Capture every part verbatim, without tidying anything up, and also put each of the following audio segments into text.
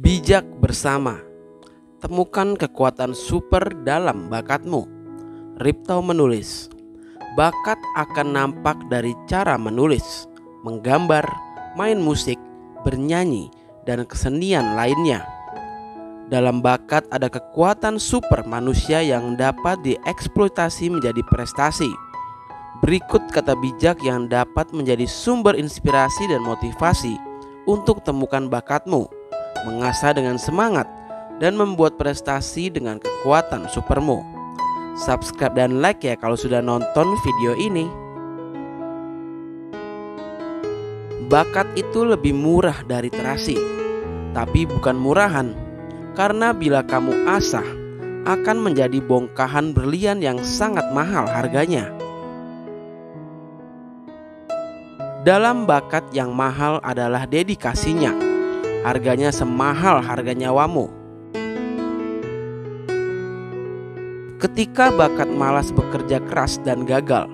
Bijak bersama. Temukan kekuatan super dalam bakatmu. Ryptho menulis. Bakat akan nampak dari cara menulis, menggambar, main musik, bernyanyi, dan kesenian lainnya. Dalam bakat ada kekuatan super manusia yang dapat dieksploitasi menjadi prestasi. Berikut kata bijak yang dapat menjadi sumber inspirasi dan motivasi untuk temukan bakatmu, mengasah dengan semangat, dan membuat prestasi dengan kekuatan supermu. Subscribe dan like ya kalau sudah nonton video ini. Bakat itu lebih murah dari terasi, tapi bukan murahan, karena bila kamu asah akan menjadi bongkahan berlian yang sangat mahal harganya. Dalam bakat yang mahal adalah dedikasinya, harganya semahal harga nyawamu. Ketika bakat malas bekerja keras dan gagal,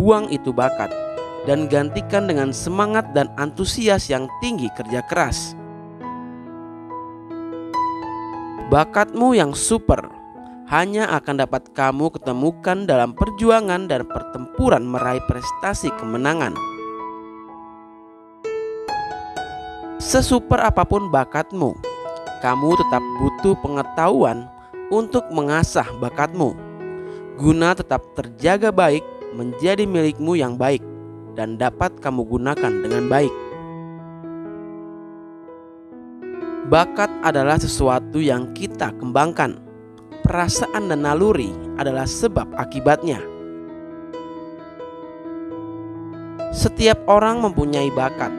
buang itu bakat dan gantikan dengan semangat dan antusias yang tinggi kerja keras. Bakatmu yang super hanya akan dapat kamu ketemukan dalam perjuangan dan pertempuran meraih prestasi kemenangan. Sesuper apapun bakatmu, kamu tetap butuh pengetahuan untuk mengasah bakatmu, guna tetap terjaga baik, menjadi milikmu yang baik, dan dapat kamu gunakan dengan baik. Bakat adalah sesuatu yang kita kembangkan. Perasaan dan naluri adalah sebab akibatnya. Setiap orang mempunyai bakat.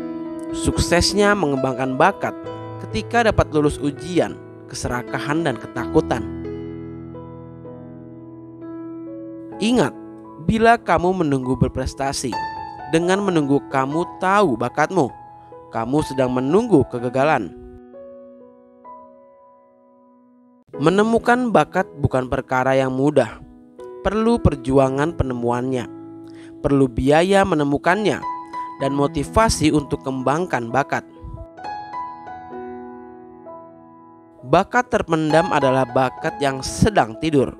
Suksesnya mengembangkan bakat ketika dapat lulus ujian, keserakahan, dan ketakutan. Ingat, bila kamu menunggu berprestasi, dengan menunggu kamu tahu bakatmu, kamu sedang menunggu kegagalan. Menemukan bakat bukan perkara yang mudah. Perlu perjuangan penemuannya, perlu biaya menemukannya, dan motivasi untuk kembangkan bakat. Bakat terpendam adalah bakat yang sedang tidur,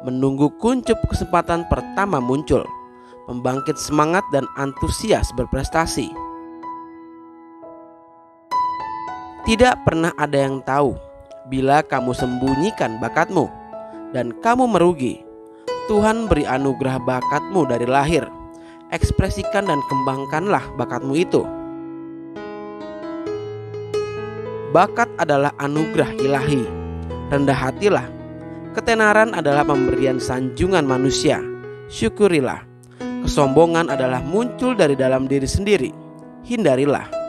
menunggu kuncup kesempatan pertama muncul, pembangkit semangat dan antusias berprestasi. Tidak pernah ada yang tahu bila kamu sembunyikan bakatmu dan kamu merugi. Tuhan beri anugerah bakatmu dari lahir. Ekspresikan dan kembangkanlah bakatmu itu. Bakat adalah anugerah ilahi. Rendah hatilah. Ketenaran adalah pemberian sanjungan manusia. Syukurilah. Kesombongan adalah muncul dari dalam diri sendiri. Hindarilah.